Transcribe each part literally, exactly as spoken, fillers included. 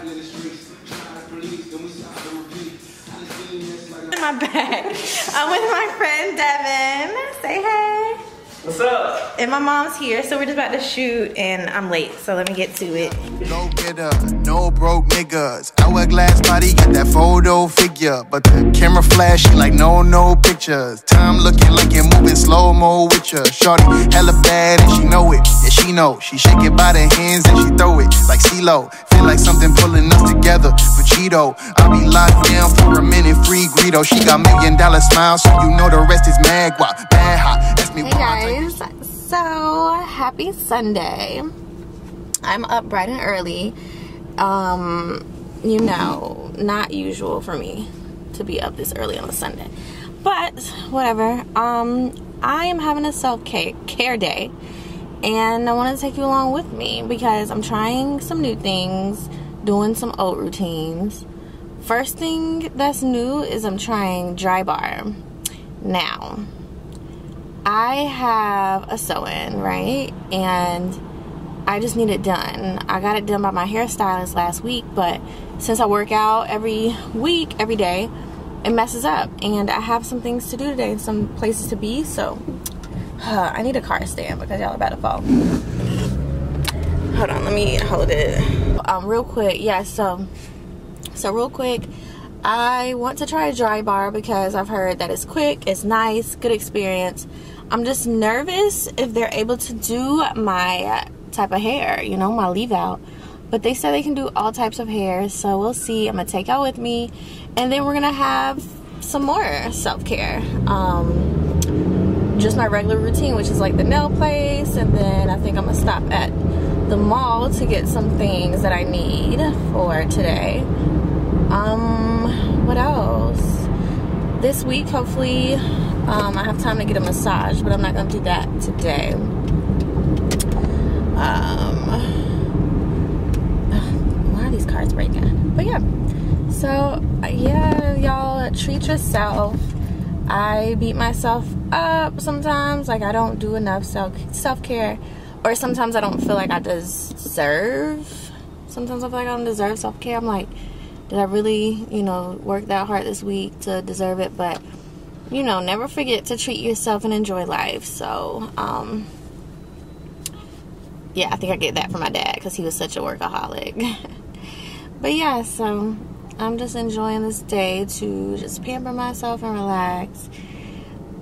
My bag. I'm with my friend Devin. Say hey. What's up? And my mom's here, so we're just about to shoot, and I'm late, so let me get to it. Go get her, no broke niggas. Hourglass body got that photo figure, but the camera flashing like no no pictures. Time looking, looking, moving slow mo with her. Shorty hella bad and she know it, and she know she shake it by the hands and she throw it like CeeLo. Feel like something pulling us together. For Cheeto, I'll be locked down for a minute. Free Greedo, she got million dollar smiles, so you know the rest is magua. Bad hot, that's me. Hey guys, so happy Sunday. I'm up bright and early. Um, you know, not usual for me to be up this early on a Sunday, but whatever. Um, I am having a self-care day, and I want to take you along with me because I'm trying some new things, doing some old routines. First thing that's new is I'm trying Drybar. Now, I have a sew-in, right? And I just need it done. I got it done by my hairstylist last week, but since I work out every week, every day, it messes up. And I have some things to do today and some places to be, so uh, I need a car stand because y'all are about to fall. Hold on, let me hold it. Um, real quick, yeah, so, so real quick, I want to try a Drybar because I've heard that it's quick, it's nice, good experience. I'm just nervous if they're able to do my type of hair, you know, my leave out, but they said they can do all types of hair, so we'll see. I'm gonna take y'all with me, and then we're gonna have some more self-care, um, just my regular routine, which is like the nail place, and then I think I'm gonna stop at the mall to get some things that I need for today. Um, what else? This week, hopefully, um, I have time to get a massage, but I'm not gonna do that today. Um, why are these cars breaking? But yeah, so yeah, y'all, treat yourself. I beat myself up sometimes, like I don't do enough self self-care, or sometimes I don't feel like I deserve. Sometimes I feel like I don't deserve self-care. I'm like, did I really, you know, work that hard this week to deserve it? But you know, never forget to treat yourself and enjoy life. So, um. yeah, I think I get that from my dad because he was such a workaholic. But yeah, so I'm just enjoying this day to just pamper myself and relax.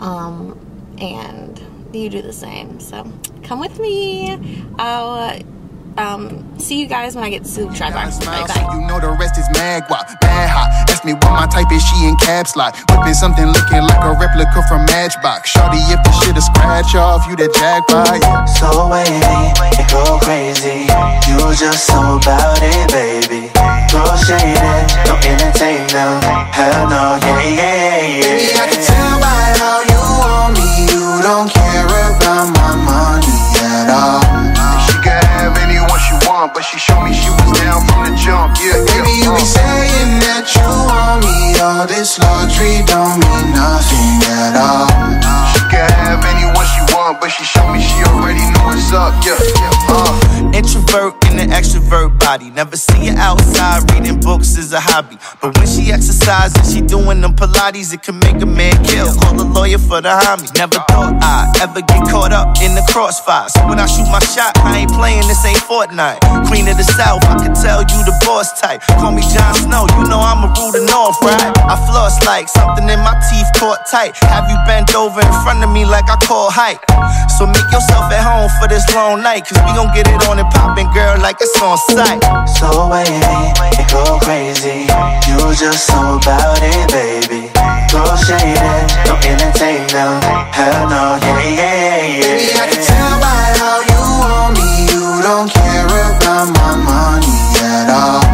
Um, and you do the same. So come with me. I'll um, see you guys when I get to try by. Bye, bye. You know the rest is magua, bad hot. Ask me what my type is, she in caps lock. Whipping something looking like a replica from Matchbox. Shorty, if the shit a scratch off, you the jackpot. Yeah. So wavy. Go crazy, you just so about it, baby. Throw shade in, don't entertain them. Hell no, yeah, yeah, yeah, yeah. I can tell by how you want me, you don't care about my money at all. She can have anyone she want, but she showed me she was down from the jump, yeah, yeah. Baby, you be saying that you want me, all this luxury don't mean nothing at all. She can have anyone she want, but she showed me she already knew it's up, yeah. Uh, introvert in an extrovert body. Never see her outside, reading books is a hobby. But when she exercises, she doing them Pilates. It can make a man kill, call a lawyer for the homies. Never thought I'd ever get caught up in the crossfire. So when I shoot my shot, I ain't playing, this ain't Fortnite. Queen of the South, I can tell you the boss type. Call me Jon Snow, you know I'm a rootin' off, right? I floss like something in my teeth caught tight. Have you bent over in front of me like I call height? So make yourself at home for this long night, cause we gon' get it on and poppin', girl, like it's on sight. So wavy, it go crazy, you just so about it, baby. Throw shade in, don't entertain them. Hell no, yeah, yeah, yeah, yeah. I can tell by how you want me, you don't care about my money at all.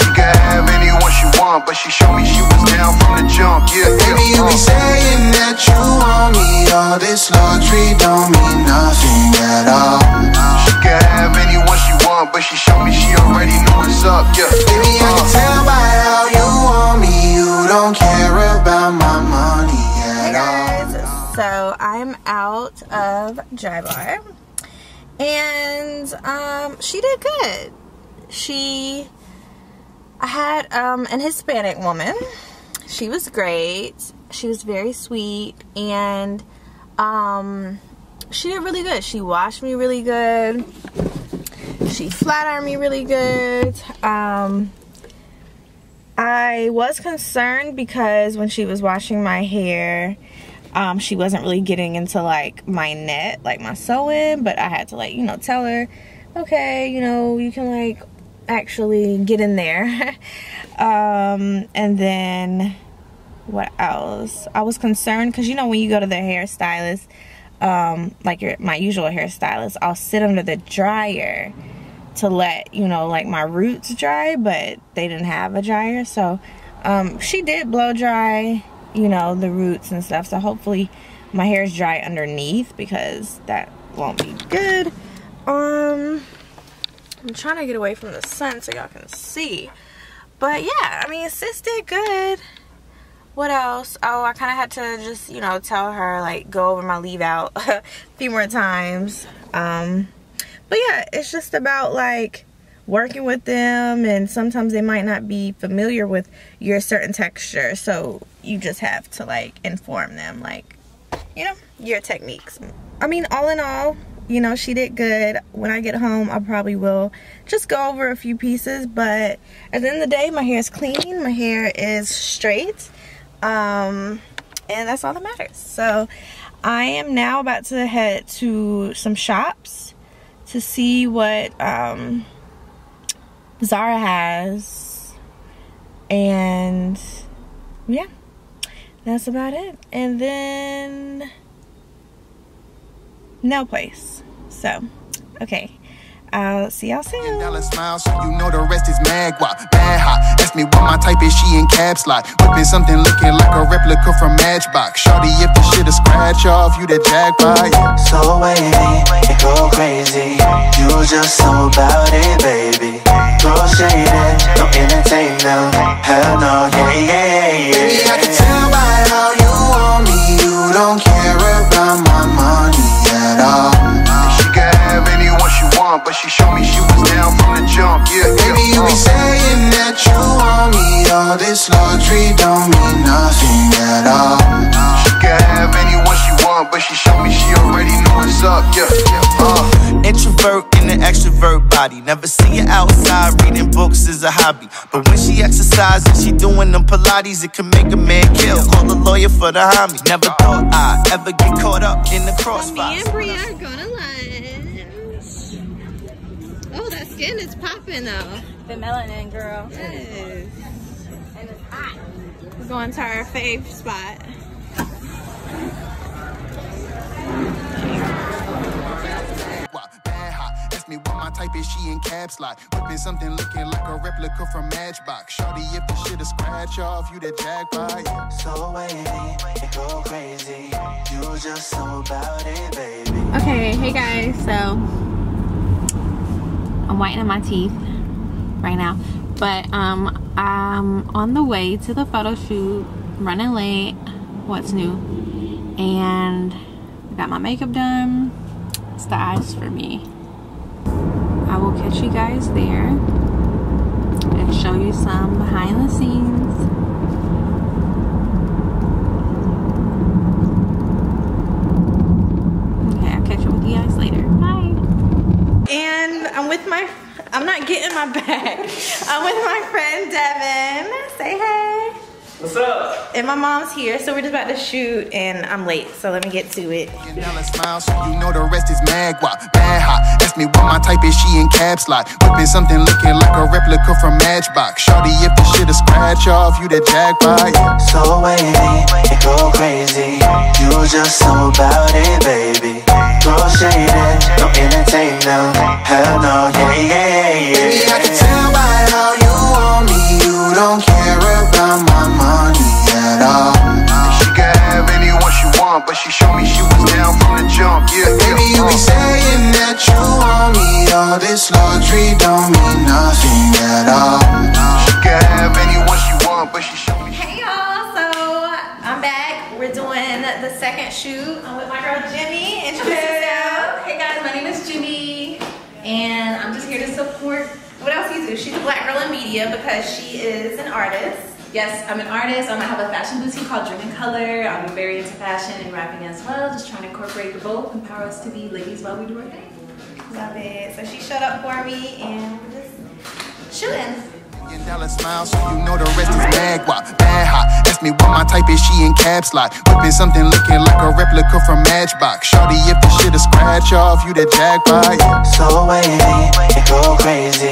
She can have anyone she want, but she showed me she was down from the jump, yeah, yeah. Baby, you be saying that you want me, all this luxury don't mean nothing at all. But she showed me she already knew what's up, yeah. Baby, I can tell by how you want me, you don't care about my money at all. Hey guys, so I'm out of Drybar, and um, she did good. She I had um, an Hispanic woman. She was great. She was very sweet, and um, she did really good. She washed me really good. She flat ironed me really good. Um, I was concerned because when she was washing my hair, um, she wasn't really getting into like my net, like my sewing, but I had to like, you know, tell her, okay, you know, you can like actually get in there. um, and then what else? I was concerned because, you know, when you go to the hairstylist, um, like your, my usual hairstylist, I'll sit under the dryer to let, you know, like my roots dry, but they didn't have a dryer. So um, she did blow dry, you know, the roots and stuff. So hopefully my hair is dry underneath because that won't be good. Um, I'm trying to get away from the sun so y'all can see. But yeah, I mean, sis did good. What else? Oh, I kind of had to just, you know, tell her, like, go over my leave out a few more times. Um, but yeah, it's just about, like, working with them, and sometimes they might not be familiar with your certain texture, so you just have to, like, inform them, like, you know, your techniques. I mean, all in all, you know, she did good. When I get home, I probably will just go over a few pieces, but at the end of the day, my hair is clean, my hair is straight, um, and that's all that matters. So I am now about to head to some shops to see what um, Zara has, and yeah, that's about it. And then no place. So, okay. I'll see y'all soon. Smile, so you know the rest is magua. Bad hot. Ask me what my type is, she in caps lock. Whipping something looking like a replica from Matchbox. Shorty, if this shit a scratch off, you the jackpot. Yeah. So wavy, it go crazy. You just know about it, baby. Go shade it, don't entertain them. Hell no, yeah, yeah, yeah. Baby, I can tell by how you want me. You don't care about my money at all. She can have anyone she want, but she showed me she was down from the jump. Yeah, baby, you be saying that you want me. All this luxury don't mean nothing at all. She can have anyone she want, but she showed me she already knew what's up. Yeah, yeah, uh. Introvert in an extrovert body. Never see her outside, reading books is a hobby. But when she exercises, she doing them Pilates. It can make a man kill. Call a lawyer for the homie. Never thought I ever get caught up in the crossfire. Me and Brianna are going to lunch. Oh, that skin is popping though. The melanin, girl. Yes. And it's hot. We're going to our fave spot. Me what my type is, she in caps lock. Whipping something looking like a replica from Matchbox. Shorty, if this shit a scratch off, you the jackpot. Yeah. So wavy, it go crazy. You just know about it, baby. Okay, hey guys, so I'm whitening my teeth right now, but um, I'm on the way to the photo shoot, running late. What's new? And I got my makeup done. It's the eyes for me. I will catch you guys there and show you some behind the scenes. Okay, I'll catch you with you guys later. Bye. And I'm with my, I'm not getting my bag. I'm with my friend Devin. Say hey. What's up? And my mom's here, so we're just about to shoot, and I'm late, so let me get to it. Smile, so you know the rest is magua. Bad hot. Ask me what my type is, she in caps lock. Whipping something looking like a replica from Matchbox. Shorty, if this shit a scratch off, you the jackpot. Yeah. So wavy, it go crazy. You just know about it, baby. Go shade it, don't entertain them. Hell no, yeah, yeah, yeah. Baby, I can tell by how you want me. You don't care about my money at all. She can have anyone she want, but she showed me she was down from the jump. Yeah, baby, yeah, you be saying that you want me. All this luxury don't mean nothing at all. She can have anyone she want, but she showed me. Hey y'all, so I'm back. We're doing the second shoot. I'm with my girl Jimmy. Introduce yourself. Hey guys, my name is Jimmy, and I'm just here to support. What else you do? She's a Black Girl in Media because she is an artist. Yes, I'm an artist. Um, I have a fashion boutique called Driven Color. I'm very into fashion and rapping as well. Just trying to incorporate the both, empower us to be ladies while we do our thing. Love it. So she showed up for me and we're just shooting. In Dallas smiles, so you know the rest is bag wop, bad hot. Ask me what my type is, she in caps like whipping something looking like a replica from Matchbox. Shorty, if the shit a scratch off, you the jackpot. So wavy, it go crazy.